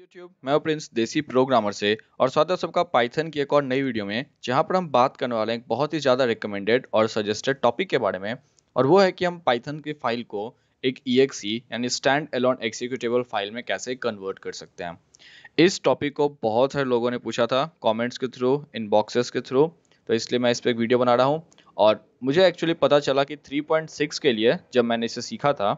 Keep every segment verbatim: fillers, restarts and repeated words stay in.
YouTube मैं हूं Prince देसी प्रोग्रामर से और स्वागत है सबका पाइथन की एक और नई वीडियो में, जहां पर हम बात करने वाले हैं एक बहुत ही ज़्यादा रिकमेंडेड और सजेस्टेड टॉपिक के बारे में। और वो है कि हम पाइथन की फाइल को एक E X E यानी स्टैंड एलोन एक्जीक्यूटेबल फाइल में कैसे कन्वर्ट कर सकते हैं। इस टॉपिक को बहुत सारे लोगों ने पूछा था कॉमेंट्स के थ्रू, इनबॉक्सेस के थ्रू, तो इसलिए मैं इस पर एक वीडियो बना रहा हूँ। और मुझे एक्चुअली पता चला कि थ्री पॉइंट सिक्स के लिए जब मैंने इसे सीखा था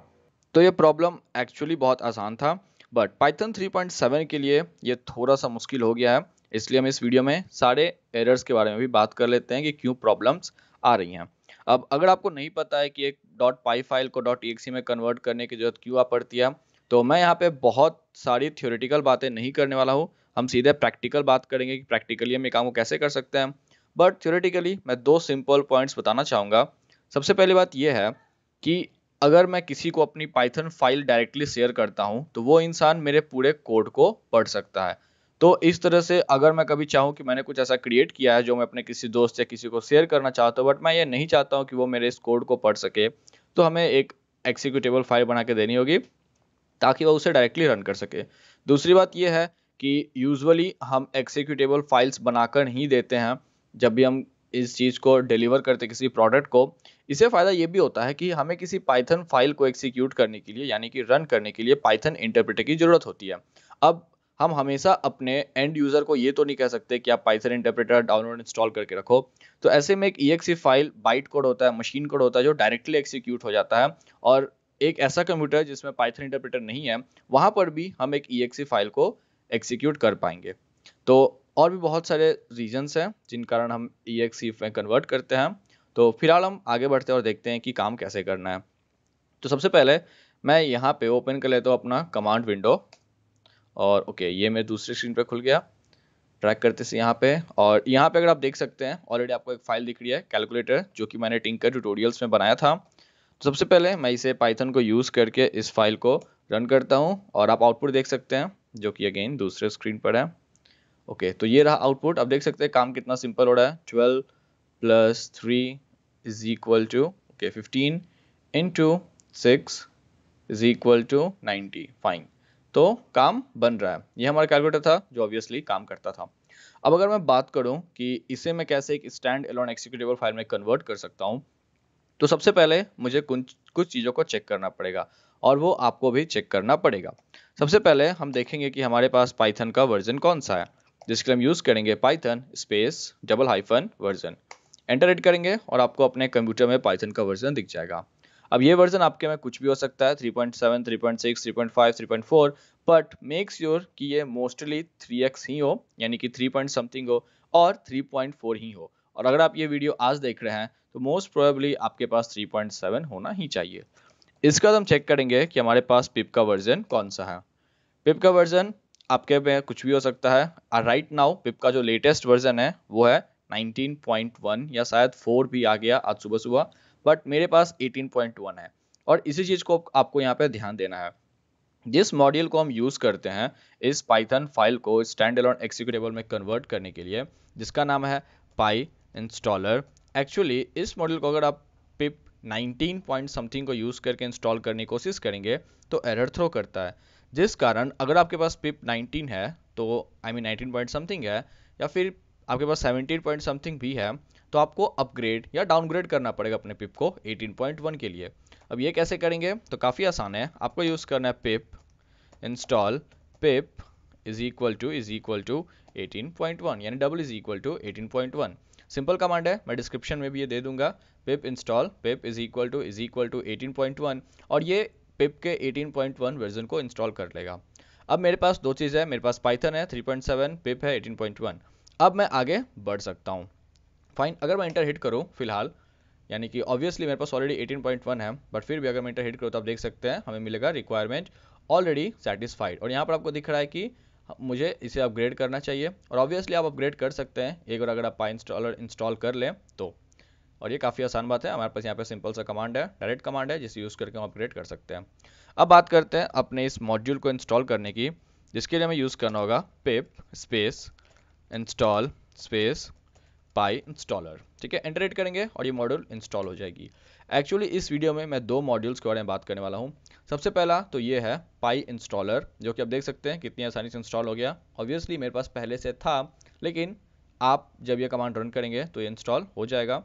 तो ये प्रॉब्लम एक्चुअली बहुत आसान था, but Python three point seven के लिए ये थोड़ा सा मुश्किल हो गया है। इसलिए हम इस वीडियो में सारे एरर्स के बारे में भी बात कर लेते हैं कि क्यों प्रॉब्लम्स आ रही हैं। अब अगर आपको नहीं पता है कि एक .py फाइल को .exe में कन्वर्ट करने की जरूरत क्यों पड़ती है, तो मैं यहाँ पे बहुत सारी थ्योरेटिकल बातें नहीं करने वाला हूँ। हम सीधे प्रैक्टिकल बात करेंगे कि प्रैक्टिकली हम ये काम को कैसे कर सकते हैं। बट थ्योरेटिकली मैं दो सिंपल पॉइंट्स बताना चाहूँगा। सबसे पहली बात यह है कि अगर मैं किसी को अपनी पाइथन फाइल डायरेक्टली शेयर करता हूं तो वो इंसान मेरे पूरे कोड को पढ़ सकता है। तो इस तरह से अगर मैं कभी चाहूं कि मैंने कुछ ऐसा क्रिएट किया है जो मैं अपने किसी दोस्त या किसी को शेयर करना चाहता हूं, बट मैं ये नहीं चाहता हूं कि वो मेरे इस कोड को पढ़ सके, तो हमें एक एक्जीक्यूटेबल फाइल बना के देनी होगी ताकि वह उसे डायरेक्टली रन कर सके। दूसरी बात यह है कि यूजुअली हम एक्जीक्यूटेबल फाइल्स बनाकर ही देते हैं जब भी हम इस चीज़ को डिलीवर करते किसी प्रोडक्ट को। इससे फ़ायदा ये भी होता है कि हमें किसी पाइथन फाइल को एग्जीक्यूट करने के लिए यानी कि रन करने के लिए पाइथन इंटरप्रेटर की ज़रूरत होती है। अब हम हमेशा अपने एंड यूज़र को ये तो नहीं कह सकते कि आप पाइथन इंटरप्रेटर डाउनलोड इंस्टॉल करके रखो, तो ऐसे में एक E X E file byte code होता है, मशीन कोड होता है जो डायरेक्टली एग्जीक्यूट हो जाता है। और एक ऐसा कंप्यूटर जिसमें पाइथन इंटरप्रेटर नहीं है वहाँ पर भी हम एक E X E फाइल को एग्जीक्यूट कर पाएंगे। तो और भी बहुत सारे रीजंस हैं जिन कारण हम E X E में कन्वर्ट करते हैं। तो फिलहाल हम आगे बढ़ते हैं और देखते हैं कि काम कैसे करना है। तो सबसे पहले मैं यहाँ पे ओपन कर लेता हूँ अपना कमांड विंडो और ओके ये मेरे दूसरी स्क्रीन पे खुल गया। ट्रैक करते से यहाँ पे और यहाँ पे अगर आप देख सकते हैं ऑलरेडी आपको एक फाइल दिख रही है कैलकुलेटर, जो कि मैंने टिंकर ट्यूटोरियल्स में बनाया था। तो सबसे पहले मैं इसे पाइथन को यूज़ करके इस फाइल को रन करता हूँ और आप आउटपुट देख सकते हैं जो कि अगेन दूसरे स्क्रीन पर है। ओके okay, तो ये रहा आउटपुट। आप देख सकते हैं काम कितना सिंपल हो रहा है। Twelve plus three is equal to okay fifteen into six is equal to ninety. Fine, तो काम बन रहा है। ये हमारा कैलकुलेटर था जो ऑब्वियसली काम करता था। अब अगर मैं बात करूं कि इसे मैं कैसे एक स्टैंड एलोन एक्जीक्यूटेबल फाइल में कन्वर्ट कर सकता हूं, तो सबसे पहले मुझे कुछ कुछ चीज़ों को चेक करना पड़ेगा और वो आपको भी चेक करना पड़ेगा। सबसे पहले हम देखेंगे कि हमारे पास पाइथन का वर्जन कौन सा है, जिसके लिए हम यूज़ करेंगे Python space double hyphen version. Enter hit करेंगे और आपको अपने कंप्यूटर में पाइथन का वर्जन दिख जाएगा। अब ये वर्जन आपके में कुछ भी हो सकता है three point seven, three point six, three point five, three point four, but make sure कि ये मोस्टली थ्री एक्स ही हो यानी कि थ्री पॉइंट समथिंग हो और थ्री पॉइंट फोर ही हो। और अगर आप ये वीडियो आज देख रहे हैं तो मोस्ट प्रोबेबली आपके पास थ्री पॉइंट सेवन होना ही चाहिए। इसके बाद हम चेक करेंगे कि हमारे पास पिप का वर्जन कौन सा है। पिप का वर्जन आपके में कुछ भी हो सकता है। राइट नाउ पिप का जो लेटेस्ट वर्जन है वो है नाइनटीन पॉइंट वन या शायद फोर भी आ गया आज सुबह सुबह, बट मेरे पास एटीन पॉइंट वन है। और इसी चीज़ को आपको यहाँ पे ध्यान देना है। जिस मॉड्यूल को हम यूज़ करते हैं इस पाइथन फाइल को स्टैंड एलोन एक्जीक्यूटेबल में कन्वर्ट करने के लिए, जिसका नाम है पाई इंस्टॉलर। एक्चुअली इस मॉड्यूल को अगर आप पिप नाइनटीन पॉइंट समथिंग को यूज़ करके इंस्टॉल करने की कोशिश करेंगे तो एरर थ्रो करता है, जिस कारण अगर आपके पास पिप नाइनटीन है तो I mean nineteen point something है या फिर आपके पास सेवनटीन पॉइंट समथिंग भी है, तो आपको अपग्रेड या डाउनग्रेड करना पड़ेगा अपने पिप को एटीन पॉइंट वन के लिए। अब ये कैसे करेंगे, तो काफ़ी आसान है। आपको यूज़ करना है pip install pip is equal to is equal to eighteen point one यानी double is equal to eighteen point one. Simple command है, मैं डिस्क्रिप्शन में भी ये दे दूंगा। Pip install pip is equal to is equal to eighteen point one और ये पिप के एटीन पॉइंट वन वर्जन को इंस्टॉल कर लेगा। अब मेरे पास दो चीज़ है, मेरे पास पाइथन है थ्री पॉइंट सेवन, पिप है एटीन पॉइंट वन। अब मैं आगे बढ़ सकता हूँ। फाइन, अगर मैं इंटर हिट करूँ फिलहाल यानी कि ऑब्वियसली मेरे पास ऑलरेडी एटीन पॉइंट वन है, बट फिर भी अगर मैं इंटर हिट करूँ तो आप देख सकते हैं हमें मिलेगा रिक्वायरमेंट ऑलरेडी सेटिस्फाइड। और यहाँ पर आपको दिख रहा है कि मुझे इसे अपग्रेड करना चाहिए और ऑब्वियसली आप अपग्रेड कर सकते हैं एक बार अगर आप पाई इंस्टॉलर इंस्टॉल कर लें तो। और ये काफ़ी आसान बात है। हमारे पास यहाँ पे सिंपल सा कमांड है, डायरेक्ट कमांड है, जिसे यूज़ करके हम अपग्रेड कर सकते हैं। अब बात करते हैं अपने इस मॉड्यूल को इंस्टॉल करने की, जिसके लिए हमें यूज़ करना होगा pip space install space PyInstaller. ठीक है, एंटर हिट करेंगे और ये मॉड्यूल इंस्टॉल हो जाएगी। एक्चुअली इस वीडियो में मैं दो मॉड्यूल्स के बारे में बात करने वाला हूँ। सबसे पहला तो ये है पाई इंस्टॉलर, जो कि आप देख सकते हैं कितनी आसानी से इंस्टॉल हो गया। ऑब्वियसली मेरे पास पहले से था, लेकिन आप जब ये कमांड रन करेंगे तो ये इंस्टॉल हो जाएगा,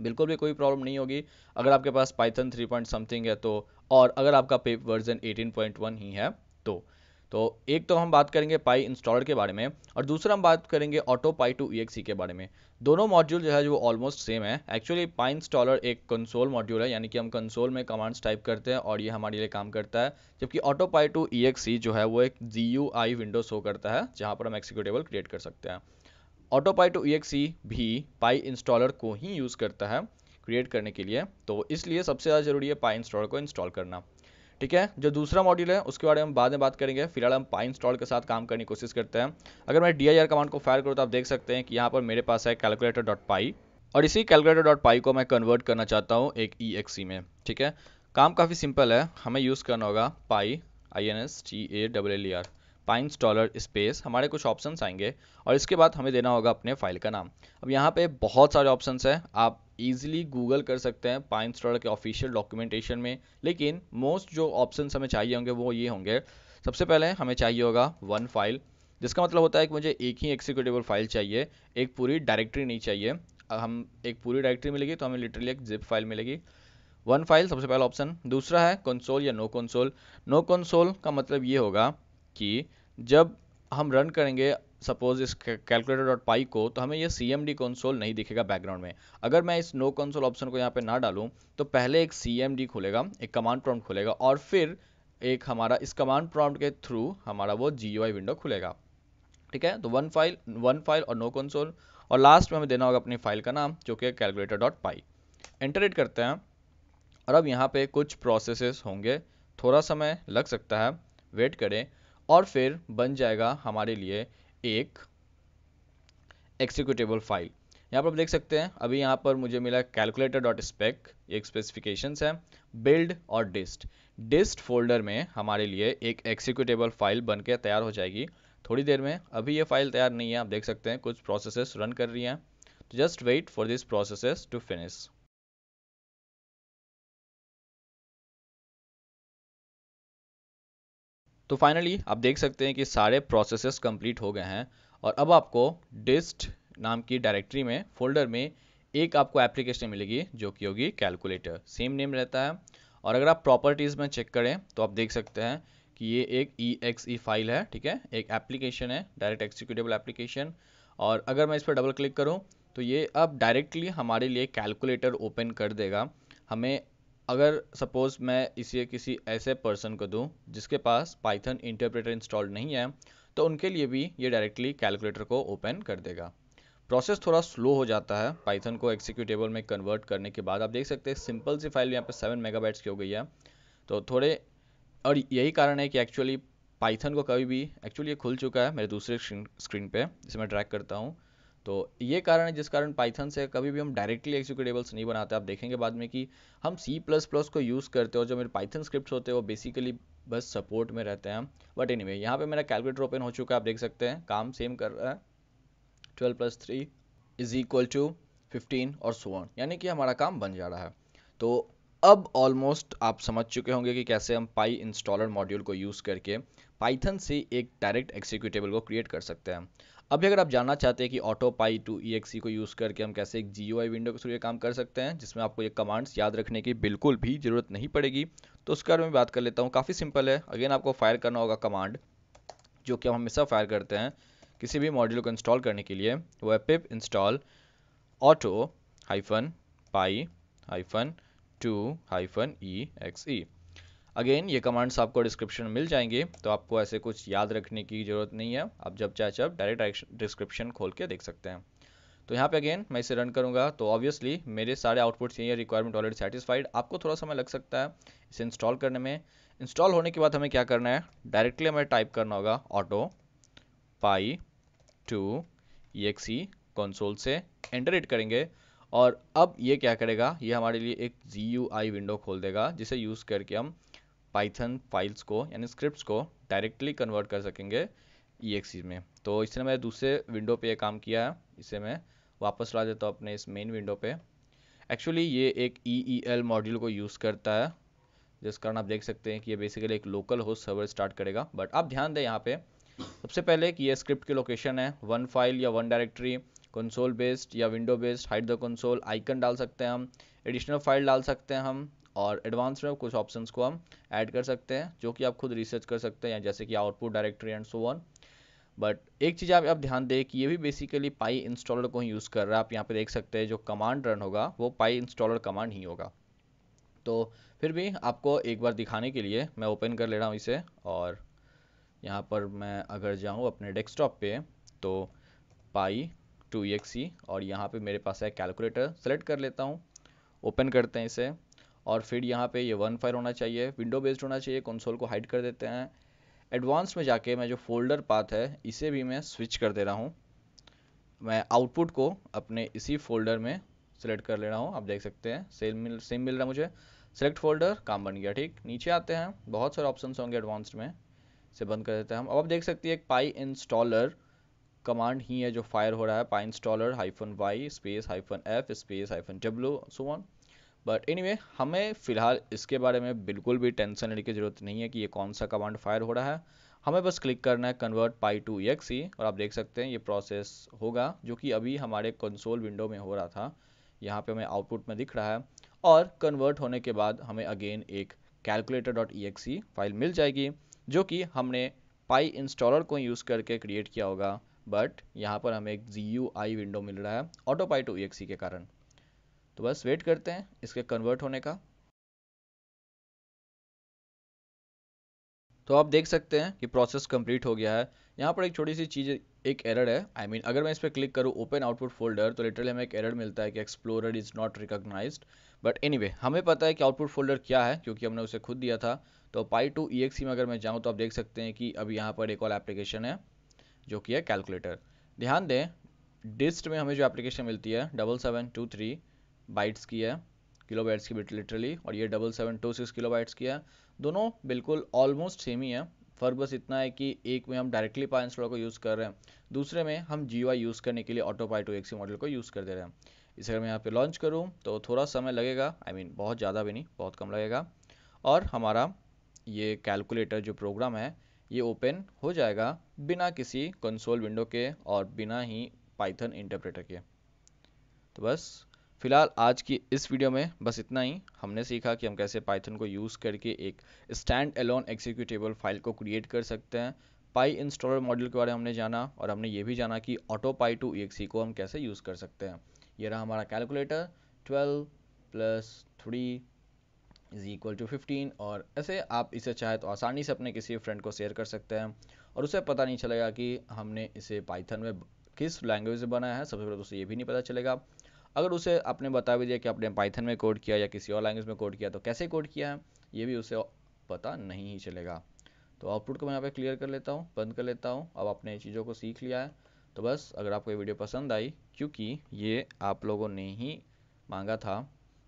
बिल्कुल भी कोई प्रॉब्लम नहीं होगी। अगर आपके पास पाइथन थ्री पॉइंट समथिंग है तो, और अगर आपका पिप वर्जन अठारह पॉइंट वन ही है तो तो एक तो हम बात करेंगे पाई इंस्टॉलर के बारे में और दूसरा हम बात करेंगे auto py to E X E के बारे में। दोनों मॉड्यूल जो है जो ऑलमोस्ट सेम है। एक्चुअली पाई इंस्टॉलर एक कंसोल मॉड्यूल है, यानी कि हम कंसोल में कमांड्स टाइप करते हैं और ये हमारे लिए काम करता है, जबकि auto py to E X E जो है वो एक G U I window show करता है जहाँ पर हम एक्सिक्यूटेबल क्रिएट कर सकते हैं। Auto py to E X E भी पाई इंस्टॉलर को ही यूज़ करता है क्रिएट करने के लिए, तो इसलिए सबसे ज़्यादा जरूरी है पाई इंस्टॉलर को इंस्टॉल करना। ठीक है, जो दूसरा मॉड्यूल है उसके बारे में हम बाद में बात करेंगे। फिलहाल हम पाई इंस्टॉल के साथ काम करने की कोशिश करते हैं। अगर मैं डी आई आर कमांड को फायर करूँ तो आप देख सकते हैं कि यहाँ पर मेरे पास है कैलकुलेटर डॉट पाई और इसी कैलकुलेटर डॉट पाई को मैं कन्वर्ट करना चाहता हूँ एक ई एक्स ई में। ठीक है, काम काफ़ी सिंपल है। हमें यूज़ करना होगा py I N S T A double L E R PyInstaller space, हमारे कुछ ऑप्शंस आएंगे और इसके बाद हमें देना होगा अपने फाइल का नाम। अब यहाँ पे बहुत सारे ऑप्शंस हैं, आप इजीली गूगल कर सकते हैं पाई इंस्टॉलर के ऑफिशियल डॉक्यूमेंटेशन में, लेकिन मोस्ट जो ऑप्शंस हमें चाहिए होंगे वो ये होंगे। सबसे पहले हमें चाहिए होगा वन फाइल, जिसका मतलब होता है कि मुझे एक ही एक्सिक्यूटेबल फाइल चाहिए, एक पूरी डायरेक्टरी नहीं चाहिए। हम एक पूरी डायरेक्टरी मिलेगी तो हमें लिटरली एक जिप फाइल मिलेगी। वन फाइल सबसे पहला ऑप्शन। दूसरा है कंसोल या नो कंसोल। नो कंसोल का मतलब ये होगा कि जब हम रन करेंगे सपोज इस कैलकुलेटर डॉट पाई को, तो हमें ये सी एम डी कंसोल नहीं दिखेगा बैकग्राउंड में। अगर मैं इस नो कंसोल ऑप्शन को यहाँ पे ना डालूँ तो पहले एक सी एम डी खुलेगा, एक कमांड प्रॉम्प्ट खुलेगा और फिर एक हमारा इस कमांड प्रॉम्प्ट के थ्रू हमारा वो जी यू आई विंडो खुलेगा। ठीक है, तो वन फाइल वन फाइल और नो कंसोल, और लास्ट में हमें देना होगा अपनी फाइल का नाम जो कि कैलकुलेटर डॉट पाई। एंटर हिट करते हैं और अब यहाँ पर कुछ प्रोसेसेस होंगे, थोड़ा समय लग सकता है, वेट करें और फिर बन जाएगा हमारे लिए एक एक्सिक्यूटेबल फाइल। यहाँ पर आप देख सकते हैं अभी यहाँ पर मुझे मिला कैलकुलेटर डॉट स्पेक, एक स्पेसिफिकेशंस है, बिल्ड और डिस्ट। डिस्ट फोल्डर में हमारे लिए एक एक्सिक्यूटेबल फाइल बनके तैयार हो जाएगी थोड़ी देर में। अभी ये फाइल तैयार नहीं है, आप देख सकते हैं कुछ प्रोसेसेस रन कर रही हैं, तो just wait for this processes to finish. तो फाइनली आप देख सकते हैं कि सारे प्रोसेसेस कंप्लीट हो गए हैं और अब आपको डिस्ट नाम की डायरेक्टरी में फोल्डर में एक आपको एप्लीकेशन मिलेगी जो कि होगी कैलकुलेटर, सेम नेम रहता है। और अगर आप प्रॉपर्टीज़ में चेक करें तो आप देख सकते हैं कि ये एक ई एक्स ई फाइल है। ठीक है, एक एप्लीकेशन है, डायरेक्ट एक्सिक्यूटेबल एप्लीकेशन, और अगर मैं इस पर डबल क्लिक करूँ तो ये अब डायरेक्टली हमारे लिए कैलकुलेटर ओपन कर देगा। हमें अगर सपोज़ मैं इसे किसी ऐसे पर्सन को दूं जिसके पास पाइथन इंटरप्रेटर इंस्टॉल नहीं है तो उनके लिए भी ये डायरेक्टली कैलकुलेटर को ओपन कर देगा। प्रोसेस थोड़ा स्लो हो जाता है पाइथन को एक्सिक्यूटेबल में कन्वर्ट करने के बाद। आप देख सकते हैं सिंपल सी फाइल यहाँ पे सेवन मेगाबाइट्स की हो गई है, तो थोड़े, और यही कारण है कि एक्चुअली पाइथन को कभी भी, एक्चुअली ये खुल चुका है मेरे दूसरे स्क्रीन पर जिसे मैं ट्रैक करता हूँ, तो ये कारण है जिस कारण पाइथन से कभी भी हम डायरेक्टली एक्सिक्यूटेबल्स नहीं बनाते। आप देखेंगे बाद में कि हम सी प्लस प्लस को यूज़ करते हो, जो मेरे पाइथन स्क्रिप्ट्स होते हैं वो बेसिकली बस सपोर्ट में रहते हैं। बट एनीवे यहाँ पे मेरा कैलकुलेटर ओपन हो चुका है, आप देख सकते हैं काम सेम कर रहा है, twelve plus three is equal to fifteen और सो ऑन, यानी कि हमारा काम बन जा रहा है। तो अब ऑलमोस्ट आप समझ चुके होंगे कि कैसे हम पाई इंस्टॉलर मॉड्यूल को यूज़ करके पाइथन से एक डायरेक्ट एक्सिक्यूटेबल को क्रिएट कर सकते हैं। अभी अगर आप जानना चाहते हैं कि auto py to E X E को यूज़ करके हम कैसे एक जी ओ आई विंडो के जरिए काम कर सकते हैं, जिसमें आपको ये कमांड्स याद रखने की बिल्कुल भी ज़रूरत नहीं पड़ेगी, तो उसके बारे में बात कर लेता हूँ। काफ़ी सिंपल है। अगेन आपको फायर करना होगा कमांड, जो कि हम हमेशा फायर करते हैं किसी भी मॉड्यूल को इंस्टॉल करने के लिए, वो है pip install auto hyphen py hyphen to hyphen E X E. Again ये कमांड्स आपको डिस्क्रिप्शन में मिल जाएंगे, तो आपको ऐसे कुछ याद रखने की ज़रूरत नहीं है, आप जब चाहे जब डायरेक्ट डिस्क्रिप्शन खोल के देख सकते हैं। तो यहाँ पे अगेन मैं इसे रन करूँगा तो ऑब्वियसली मेरे सारे आउटपुट्स यही है, रिक्वायरमेंट ऑलरेडी सेटिस्फाइड। आपको थोड़ा समय लग सकता है इसे इंस्टॉल करने में। इंस्टॉल होने के बाद हमें क्या करना है, डायरेक्टली हमें टाइप करना होगा auto py to E X E console से एंटर हिट करेंगे और अब ये क्या करेगा, ये हमारे लिए एक जी यू आई विंडो खोल देगा जिसे यूज़ करके हम पाइथन फाइल्स को यानी स्क्रिप्ट्स को डायरेक्टली कन्वर्ट कर सकेंगे ई एक्स ई में। तो इसने मैं दूसरे विंडो पे ये काम किया है, इसे मैं वापस ला देता हूँ अपने इस मेन विंडो पे। एक्चुअली ये एक ई एल मॉड्यूल को यूज़ करता है, जिस कारण आप देख सकते हैं कि ये बेसिकली एक लोकल होस्ट सर्वर स्टार्ट करेगा। बट आप ध्यान दें यहाँ पे सबसे पहले कि ये स्क्रिप्ट की लोकेशन है, वन फाइल या वन डायरेक्टरी, कंसोल बेस्ड या window based, hide the console, icon डाल सकते हैं हम, एडिशनल फाइल डाल सकते हैं हम, और एडवांस में कुछ ऑप्शंस को हम ऐड कर सकते हैं जो कि आप खुद रिसर्च कर सकते हैं, जैसे कि output directory and so on. But एक चीज़ आप आप ध्यान दें कि ये भी बेसिकली पाई इंस्टॉलर को ही यूज़ कर रहा है। आप यहाँ पे देख सकते हैं जो कमांड रन होगा वो पाई इंस्टॉलर कमांड ही होगा। तो फिर भी आपको एक बार दिखाने के लिए मैं ओपन कर ले रहा हूँ इसे, और यहाँ पर मैं अगर जाऊँ अपने डेस्कटॉप पे तो पाई टू एक्सी, और यहाँ पे मेरे पास है कैलकुलेटर, सेलेक्ट कर लेता हूँ, ओपन करते हैं इसे, और फिर यहाँ पे ये वन फाइल होना चाहिए, विंडो बेस्ड होना चाहिए, कंसोल को हाइड कर देते हैं। एडवांस में जाके मैं जो फोल्डर पाथ है इसे भी मैं स्विच कर दे रहा हूँ, मैं आउटपुट को अपने इसी फोल्डर में सेलेक्ट कर ले रहा हूँ। आप देख सकते हैं सेम मिल सेम मिल रहा है मुझे, सेलेक्ट फोल्डर, काम बन गया। ठीक, नीचे आते हैं, बहुत सारे ऑप्शंस होंगे एडवांस्ड में, इसे बंद कर देते हैं हम। अब आप देख सकते हैं पाई इंस्टॉलर कमांड ही है जो फायर हो रहा है, PyInstaller hyphen Y space hyphen F space hyphen W so on. But anyway हमें फ़िलहाल इसके बारे में बिल्कुल भी टेंशन लेने की ज़रूरत नहीं है कि ये कौन सा कमांड फायर हो रहा है। हमें बस क्लिक करना है कन्वर्ट पाई टू एक्सी, और आप देख सकते हैं ये प्रोसेस होगा जो कि अभी हमारे कंसोल विंडो में हो रहा था, यहाँ पे हमें आउटपुट में दिख रहा है। और कन्वर्ट होने के बाद हमें अगेन एक calculator dot exe file मिल जाएगी जो कि हमने पाई इंस्टॉलर को यूज़ करके क्रिएट किया होगा। बट यहाँ पर हमें एक जी यू आई विंडो मिल रहा है auto py to exe के कारण। तो बस वेट करते हैं इसके कन्वर्ट होने का। तो आप देख सकते हैं कि प्रोसेस कंप्लीट हो गया है। यहाँ पर एक छोटी सी चीज़, एक एरर है, आई I मीन mean, अगर मैं इस पर क्लिक करूँ ओपन आउटपुट फोल्डर तो लिटरली हमें एक एरर मिलता है कि explorer is not recognised. But anyway हमें पता है कि आउटपुट फोल्डर क्या है क्योंकि हमने उसे खुद दिया था। तो पाई टू ई एक्स में अगर मैं जाऊँ तो आप देख सकते हैं कि अभी यहाँ पर एक और एप्लीकेशन है जो कि है कैलकुलेटर। ध्यान दें डिस्ट में हमें जो एप्लीकेशन मिलती है double seven two three bytes की है, किलो बाइट्स की बिट लिटरली, और ये double seven two six kilobytes की है। दोनों बिल्कुल ऑलमोस्ट सेम ही है, फ़र्क बस इतना है कि एक में हम डायरेक्टली पाई इंस्टॉलर को यूज़ कर रहे हैं, दूसरे में हम जी यू आई यूज़ करने के लिए auto py to exe model को यूज़ कर दे रहे हैं। इसे अगर मैं यहाँ पे लॉन्च करूँ तो थोड़ा समय लगेगा, आई I मीन mean, बहुत ज़्यादा भी नहीं, बहुत कम लगेगा, और हमारा ये कैलकुलेटर जो प्रोग्राम है ये ओपन हो जाएगा बिना किसी कंसोल विंडो के और बिना ही पाइथन इंटरप्रेटर के। तो बस फिलहाल आज की इस वीडियो में बस इतना ही। हमने सीखा कि हम कैसे पाइथन को यूज़ करके एक स्टैंड अलोन एग्जीक्यूटेबल फाइल को क्रिएट कर सकते हैं, पाई इंस्टॉलर मॉड्यूल के बारे में हमने जाना, और हमने ये भी जाना कि ऑटो पाई टू एक्सी को हम कैसे यूज़ कर सकते हैं। ये रहा हमारा calculator, twelve plus three is equal to fifteen, और ऐसे आप इसे चाहे तो आसानी से अपने किसी फ्रेंड को शेयर कर सकते हैं और उसे पता नहीं चलेगा कि हमने इसे पाइथन में किस लैंग्वेज में बनाया है। सबसे पहले तो उसे ये भी नहीं पता चलेगा। अगर उसे आपने बता भी दिया कि आपने पाइथन में कोड किया या किसी और लैंग्वेज में कोड किया तो कैसे कोड किया है ये भी उसे पता नहीं ही चलेगा। तो आउटपुट को मैं यहाँ पे क्लियर कर लेता हूँ, बंद कर लेता हूँ। अब आपने चीज़ों को सीख लिया है। तो बस अगर आपको ये वीडियो पसंद आई, क्योंकि ये आप लोगों ने ही मांगा था,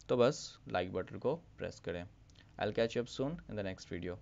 तो बस लाइक बटन को प्रेस करें। I will catch you up soon in the next video.